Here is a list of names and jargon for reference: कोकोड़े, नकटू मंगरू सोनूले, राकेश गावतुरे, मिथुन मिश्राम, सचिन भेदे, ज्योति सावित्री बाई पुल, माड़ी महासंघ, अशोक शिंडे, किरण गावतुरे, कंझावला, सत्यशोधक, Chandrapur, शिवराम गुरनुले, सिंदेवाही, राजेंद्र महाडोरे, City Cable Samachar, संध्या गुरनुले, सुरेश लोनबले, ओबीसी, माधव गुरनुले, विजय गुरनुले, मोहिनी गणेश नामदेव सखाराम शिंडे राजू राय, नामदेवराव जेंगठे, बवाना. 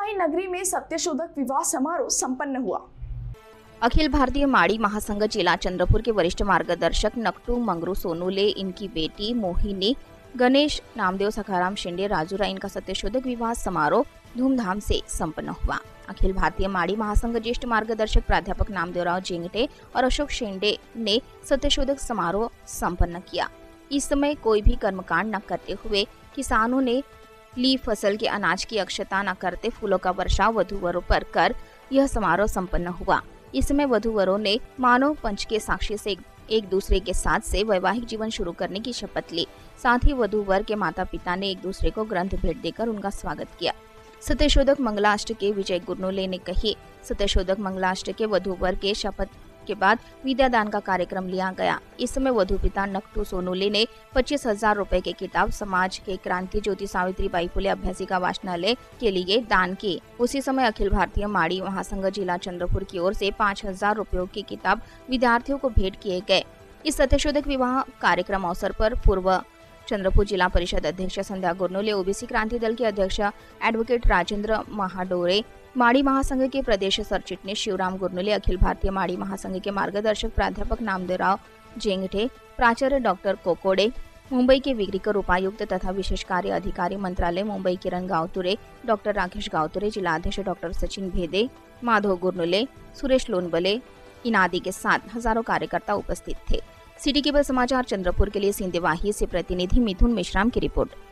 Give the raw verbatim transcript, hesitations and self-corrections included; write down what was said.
सिंदेवाही नगरी में सत्यशोधक विवाह समारोह संपन्न हुआ। अखिल भारतीय माड़ी महासंघ जिला चंद्रपुर के वरिष्ठ मार्गदर्शक नकटू मंगरू सोनूले, इनकी बेटी मोहिनी गणेश नामदेव सखाराम शिंडे राजू राय इनका सत्यशोधक विवाह समारोह धूमधाम से संपन्न हुआ। अखिल भारतीय माड़ी महासंघ ज्येष्ठ मार्गदर्शक प्राध्यापक नामदेवराव जेंगठे और अशोक शिंडे ने सत्यशोधक समारोह संपन्न किया। इस समय कोई भी कर्मकांड न करते हुए किसानों ने ली फसल के अनाज की अक्षता न करते फूलों का वर्षाव वधु वरों पर कर यह समारोह संपन्न हुआ। इसमें वधु वरों ने मानव पंच के साक्षी से एक दूसरे के साथ से वैवाहिक जीवन शुरू करने की शपथ ली। साथ ही वधु वर के माता पिता ने एक दूसरे को ग्रंथ भेंट देकर उनका स्वागत किया। सत्यशोधक मंगलाष्ट के विजय गुरनुले ने कही, सत्यशोधक मंगलाष्ट के वधु वर के शपथ के बाद विद्यादान का कार्यक्रम लिया गया। इस समय वधु पिता नकटू सोनूले ने पच्चीस हजार रूपए के किताब समाज के क्रांति ज्योति सावित्री बाई पुल अभ्यासिका वाचनालय के लिए दान की। उसी समय अखिल भारतीय माड़ी महासंघ जिला चंद्रपुर की ओर से पाँच हजार रूपयों की किताब विद्यार्थियों को भेंट किए गए। इस सत्यशोधक विवाह कार्यक्रम अवसर पर पूर्व चंद्रपुर जिला परिषद अध्यक्ष संध्या गुरनुले, ओबीसी क्रांति दल के अध्यक्ष एडवोकेट राजेंद्र महाडोरे, माड़ी महासंघ के प्रदेश सरचिटनीस शिवराम गुरनुले, अखिल भारतीय माड़ी महासंघ के मार्गदर्शक प्राध्यापक नामदेवराव जेंगठे, प्राचार्य डॉक्टर कोकोड़े, मुंबई के विग्रीकर उपायुक्त तथा विशेष कार्य अधिकारी मंत्रालय मुंबई किरण गावतुरे, डॉक्टर राकेश गावतुरे, जिलाध्यक्ष डॉक्टर सचिन भेदे, माधव गुरनुले, सुरेश लोनबले इन आदि के साथ हजारों कार्यकर्ता उपस्थित थे। सिटी केबल समाचार चंद्रपुर के लिए सिंदेवाही से प्रतिनिधि मिथुन मिश्राम की रिपोर्ट।